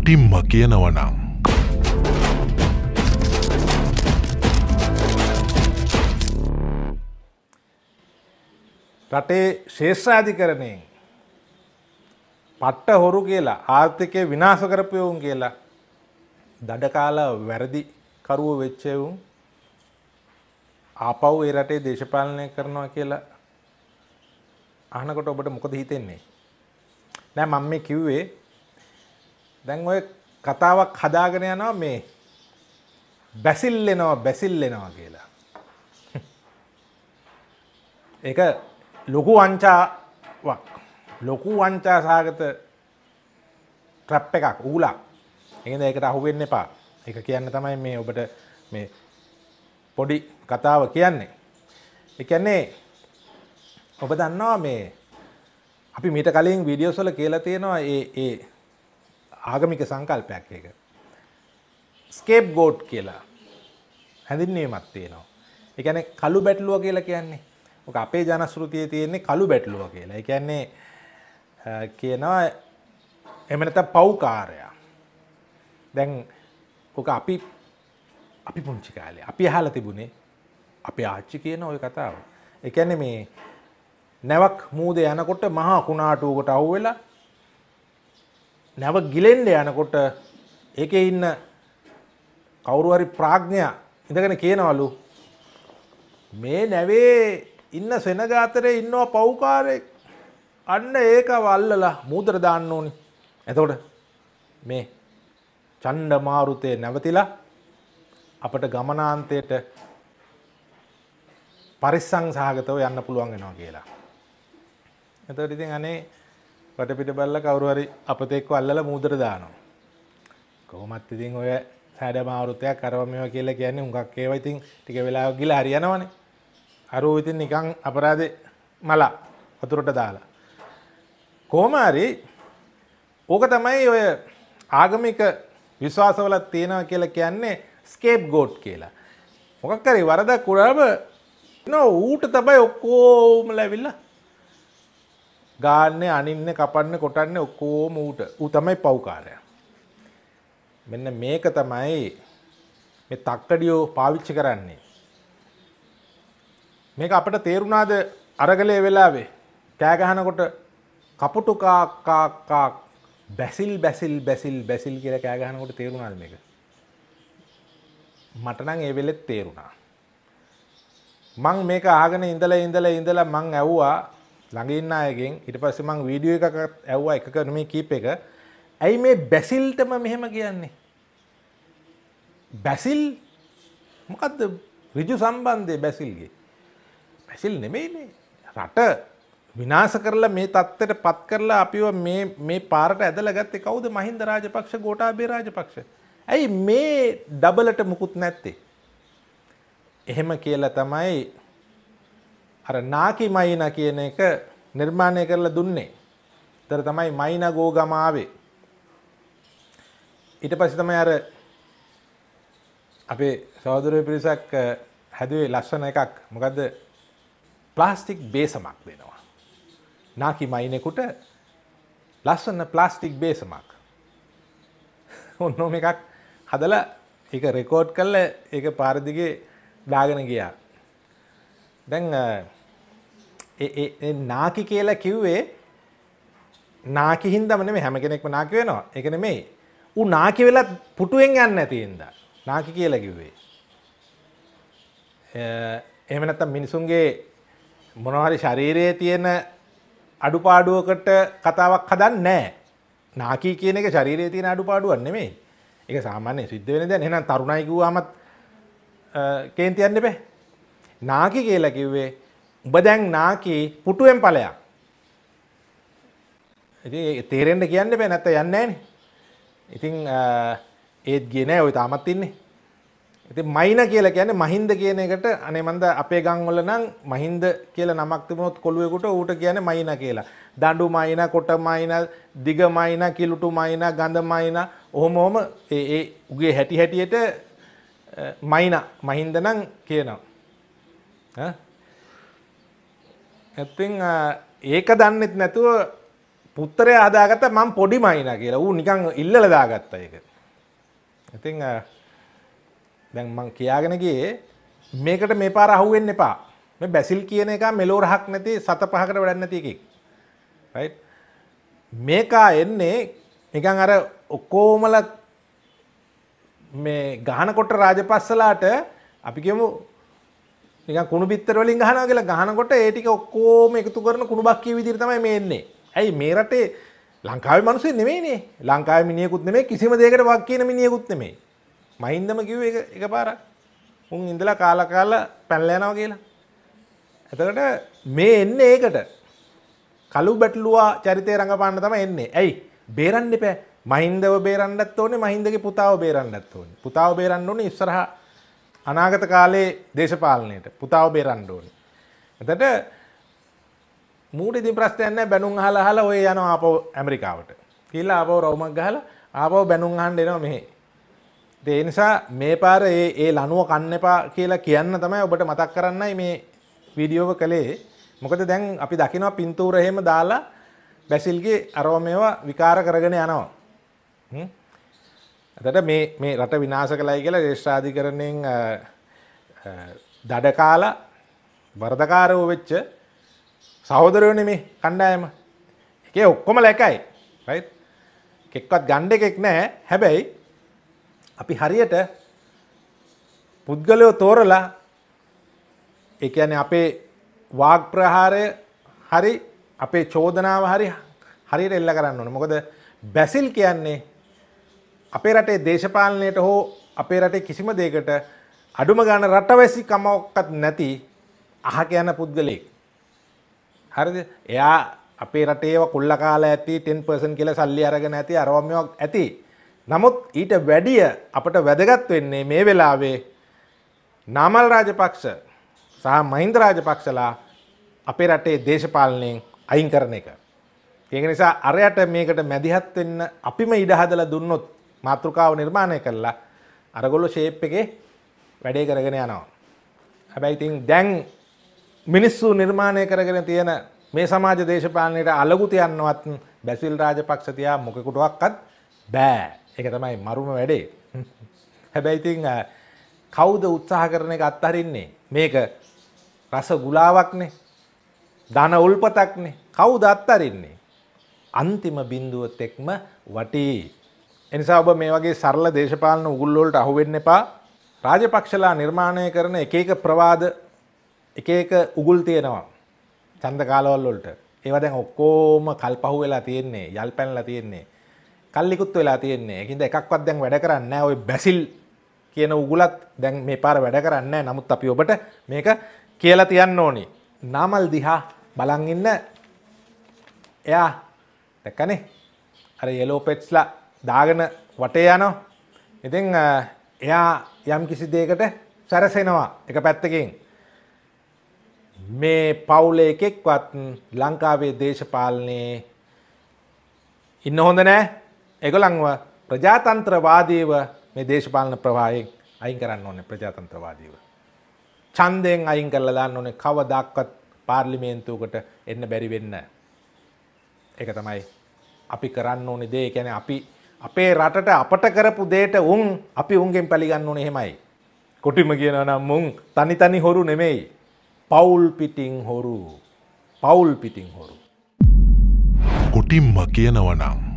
කොටිම්ම කියනවනම් රටේ ශේෂ්ත්‍රාධිකරණයෙන් පට්ට හොරු කියලා ආර්ථිකය විනාශ කරපියවුන් කියලා දඩ කාලා වැරදි කරුව වෙච්ච වුන් ආපහු ඒ රටේ දේශපාලනය කරනවා කියලා අහනකොට ඔබට මොකද හිතෙන්නේ? නෑ මම මේ කිව්වේ දැන් ඔය කතාවක් හදාගෙන යනවා මේ බැසිල් වෙනවා කියලා. ඒක ලොකු වංචා සාගත ට්‍රැප් එකක් ඌලක්. එහෙනම් ඒකට අහු වෙන්න එපා. ඒක කියන්න තමයි මේ ඔබට මේ පොඩි කතාව කියන්නේ. ඒ කියන්නේ ඔබ දන්නවා මේ අපි මීට කලින් වීඩියෝස් වල කියලා තියෙනවා ඒ ආගමික සංකල්පයක් එක. ස්කේප්ගෝට් කියලා හැඳින්වීමක් තියෙනවා. ඒ කියන්නේ කළු බැටළුව කියලා කියන්නේ. ඔක අපේ ජනශෘතියේ තියෙන්නේ කළු බැටළුව කියලා. ඒ කියන්නේ කියනවා එහෙම නැත්නම් පව්කාරයා. දැන් ඔක අපි පුංචි කාලේ අපි අහලා තිබුණේ අපේ ආච්චි කියන ওই කතාව. ඒ කියන්නේ මේ නැවක් මූදේ යනකොට මහා කුණාටුවකට අහුවෙලා නැව ගිලෙන්න යනකොට ඒකේ ඉන්න කවුරු හරි ප්‍රඥා ඉඳගෙන කියනවලු මේ නැවේ ඉන්න සෙනගාතරේ ඉන්නව පව්කාරයෙක් අන්න ඒකව අල්ලලා මූදට දාන්න ඕනි. එතකොට මේ ඡණ්ඩ මාරුතේ නැවතිලා අපට ගමනාන්තයට පරිස්සම් සහගතව යන්න පුළුවන් වෙනවා කියලා. එතකොට ඉතින් අනේ වටපිට බැලලා කවුරු හරි අපත එක්ක අල්ලලා මූදට දානවා. කොහොමත් ඉතින් ඔය හැඩ මාරුතයක් අරව මේවා කියලා කියන්නේ උඟක් ඒවා ඉතින් ටික වෙලාවක් ගිහලා හරියනවනේ. අරෝ ඉතින් නිකන් අපරාධේ මල වතුරට දාලා. කොහොම හරි ඕක තමයි ඔය ආගමික විශ්වාසවල තියෙනවා කියලා කියන්නේ ස්කේප්ගෝට් කියලා. මොකක් කරේ වරදක් කරාම ඌට තමයි ඔක්කොම ලැබිලා ගාන්නේ අනින්නේ කපන්නේ කොටන්නේ ඔක්කොම ඌට. ඌ තමයි පව්කාරයා. මෙන්න මේක තමයි මේ තක්කඩියෝ පාවිච්චි කරන්නේ. මේක අපිට තේරුණාද අරගලේ වෙලාවේ කෑ ගහනකොට කපුටු කා බැසිල් කියලා කෑ ගහනකොට තේරුණාද මේක? මට නම් ඒ වෙලෙත් තේරුණා. මං මේක අහගෙන ඉඳලා මං ඇව්වා ළඟ ඉන්න අයගෙන්. ඊට පස්සේ මං වීඩියෝ එකක් ඇව්වා එකක නෙමෙයි කීප එක. ඇයි මේ බැසිල්ටම මෙහෙම කියන්නේ? බැසිල් මොකද්ද? ඍජු සම්බන්ධය බැසිල්ගේ. බැසිල් නෙමෙයිනේ. රට විනාශ කරලා මේ තත්ත්වයට පත් කරලා අපිව මේ පාරට ඇදලා ගත්තේ කවුද? මහින්ද රාජපක්ෂ, ගෝඨාභය රාජපක්ෂ. ඇයි මේ ඩබලට මුකුත් නැත්තේ? එහෙම කියලා තමයි අර නාකි මයිනා කියන එක නිර්මාණය කරලා දුන්නේ. ඒතර තමයි මයිනා ගෝගම ආවේ. ඊට පස්සේ තමයි අර අපේ සහෝදරයෝ පිරිසක් හැදුවේ ලස්සන එකක්. මොකද්ද? ප්ලාස්ටික් බේසමක් දෙනවා. නාකි මයිනෙකුට ලස්සන ප්ලාස්ටික් බේසමක්. ඕනම එකක් හදලා ඒක රෙකෝඩ් කරලා ඒක පාර දිගේ දාගෙන ගියා. දැන් ඒ නාකි කියලා කිව්වේ නාකි හින්දාම නෙමෙයි. හැම කෙනෙක්ම නාකි වෙනවා. ඒක නෙමෙයි. ඌ නාකි වෙලත් පුටුවෙන් යන්නේ නැති හින්දා නාකි කියලා කිව්වේ. එහෙම නැත්තම් මිනිසුන්ගේ මොනවා හරි ශරීරයේ තියෙන අඩුපාඩුවකට කතාවක් හදන්නේ නැහැ. නාකි කියන එක ශරීරයේ තියෙන අඩුපාඩුවක් නෙමෙයි. ඒක සාමාන්‍ය සිද්ධ වෙන දෙයක්. එහෙනම් තරුණයි කිව්වමත් කේන්ති යන්න බෑ. නාකි කියලා කිව්වේ උඹ දැන් නාකි පුටුවෙන් ඵලයක්. ඉතින් තේරෙන්න කියන්න බෑ නැත්නම් යන්නේ නෑනේ. ඉතින් ඒත් ගියේ නෑ. ඔය තාමත් ඉන්නේ. ඉතින් මයිනා කියලා කියන්නේ මහින්ද කියන එකට අනේ මන්ද අපේ ගම් වල නම් මහින්ද කියලා නමක් තිබුණොත් කොළුවෙකුට ඌට කියන්නේ මයිනා කියලා. දඬු මයිනා, කොට මයිනා, දිග මයිනා, කිලුටු මයිනා, ගඳ මයිනා ඔහොම ඒ උගේ හැටියට මයිනා මහින්ද නම් කියනවා. ඇත්තින් ඒක දන්නෙත් නැතුව උත්තරය හදාගත්තා මම පොඩි මයිනා කියලා. ඌ නිකන් ඉල්ලලා දාගත්තා ඒක. ඉතින් දැන් මම කියාගෙන ගියේ මේකට මේ පාර අහුවෙන්න එපා. මේ බැසිල් කියන එක මෙලෝ රහක් නැති සත පහකට වැඩක් නැති එකෙක්. right? මේකා එන්නේ නිකන් අර ඔක්කොමල මේ ගහනකොට රාජපස්සලාට අපි කියමු නිකන් කුණු පිටතර වලින් ගහනවා කියලා ගහනකොට ඒ ටික ඔක්කොම එකතු කරන කුණුබක් කිය විදිහට තමයි මේ එන්නේ. ඇයි මේ රටේ ලංකාවේ මිනිස්සු නෙමෙයිනේ. ලංකාවේ මිනිහෙකුත් නෙමෙයි කිසිම දෙයකට වක් කියන මිනිහෙකුත් නෙමෙයි. මහින්දම කිව්වේ ඒක එකපාරක්. උන් ඉඳලා කාලා පැනලා යනවා කියලා. එතකොට මේ එන්නේ ඒකට. කළු බැටළුවා චරිතේ රඟපාන්න තමයි එන්නේ. ඇයි බේරන්න එපා. මහින්දව බේරන්නත් ඕනේ මහින්දගේ පුතාව බේරන්නත් ඕනේ. පුතාව බේරන්න ඕනේ ඉස්සරහා අනාගත කාලේ දේශපාලනයට පුතාව බේරන්න ඕනේ. එතකොට මූඩිදී ප්‍රශ්නයක් නැහැ බැනුම් අහලා අහලා ඔය යනවා ආපහු ඇමරිකාවට. කියලා ආපහු රවුමක් ගහලා ආපහු බැනුම් අහන්න එනවා මෙහෙ. ඒ නිසා මේ පාර ඒ ලනුව කන්න එපා කියලා කියන්න තමයි ඔබට මතක් කරන්නයි මේ වීඩියෝව කළේ. මොකද දැන් අපි දකිනවා පින්තූර එහෙම දාලා බැසිල්ගේ අරව මේවා විකාර කරගෙන යනවා. එතකොට මේ රට විනාශ කළයි කියලා දේශාධිකරණයෙන් දඩ කාලා වරදකාරව වෙච්ච සහෝදරයෝනේ මේ කණ්ඩායම. ඒකේ ඔක්කොම ලැකයි. right? කෙක්වත් ගන්න එකෙක් නැහැ. හැබැයි අපි හරියට පුද්ගලයෝ තෝරලා ඒ කියන්නේ අපේ වාග් ප්‍රහාරය හරි අපේ චෝදනාව හරියට එල්ල කරන්න ඕනේ. මොකද බැසිල් කියන්නේ අපේ රටේ දේශපාලනයට හෝ අපේ රටේ කිසිම දෙයකට අඩුම ගන්න රටවැසි කමක්වත් නැති අහක යන පුද්ගලෙක්. හරිද? එයා අපේ රටේව කුල්ල කාලා ඇති 10% කියලා සල්ලි අරගෙන ඇති අරවම් මේවා ඇති. නමුත් ඊට වැඩිය අපට වැදගත් වෙන්නේ මේ වෙලාවේ නාමල් රාජපක්ෂ සහ මහින්ද රාජපක්ෂලා අපේ රටේ දේශපාලනයෙන් අයින් කරන එක. ඒක නිසා අරයට මේකට මැදිහත් වෙන්න අපිම ඉඩ හදලා දුන්නොත් මාතෘකාව නිර්මාණය කළා අරගොල්ලෝ ෂේප් එකේ වැඩේ කරගෙන යනවා. හැබැයි ඉතින් දැන් මිනිස්සු නිර්මාණය කරගෙන තියෙන මේ සමාජ දේශපාලනයට අලගු තියන්නවත් බැසිල් රාජපක්ෂ තියා මොකෙකුටවත් බෑ. ඒක තමයි මරුම වැඩේ. හැබැයි ඉතින් කවුද උත්සාහ කරන එක අත්හරින්නේ? මේක රස ගුලාවක්නේ. ධන උල්පතක්නේ. කවුද අත්හරින්නේ? අන්තිම බිඳුව තෙක්ම වටී. එනිසා ඔබ මේ වගේ සරල දේශපාලන උගුල් වලට අහු වෙන්න එපා. රාජපක්ෂලා නිර්මාණය කරන එක එක ප්‍රවාද එක එක උගුල් තියෙනවා. ඡන්ද කාලවල වලට. ඒවා දැන් ඔක්කොම කල්පහුව වෙලා තියෙන්නේ, යල් පැනලා තියෙන්නේ. කල්ලිකුත් වෙලා තියෙන්නේ. ඒකින්ද එකක්වත් දැන් වැඩ කරන්නේ නැහැ. ওই බැසිල් කියන උගුලත් දැන් මේ පාර වැඩ කරන්නේ නැහැ. නමුත් අපි ඔබට මේක කියලා තියන්න ඕනි. නාමල් දිහා බලන් ඉන්න එයා දැක්කනේ. අර yellow petsලා දාගෙන වටේ යනවා. ඉතින් එයා යම් කිසි දෙයකට සැරසෙනවා එක පැත්තකින්. මේ පවුලේ එකෙක්වත් ලංකාවේ දේශපාලනයේ ඉන්න හොඳ නැහැ. ඒගොල්ලන්ව ප්‍රජාතන්ත්‍රවාදීව මේ දේශපාලන ප්‍රවාහයෙන් අයින් කරන්න ඕනේ. ප්‍රජාතන්ත්‍රවාදීව. ඡන්දයෙන් අයින් කරලා දාන්න ඕනේ. කවදාවත් පාර්ලිමේන්තුවකට එන්න බැරි වෙන්න. ඒක තමයි අපි කරන්න ඕනේ දේ. ඒ කියන්නේ අපි අපේ රටට අපට කරපු දෙයට උන් අපි උන්ගෙන් පැලිගන්න ඕනේ. එහෙමයි. කොටිම කියනවා නම් උන් තනි හොරු නෙමෙයි. පවුල් පිටින් හොරු. පවුල් පිටින් හොරු. කොටිම කියනවා නම්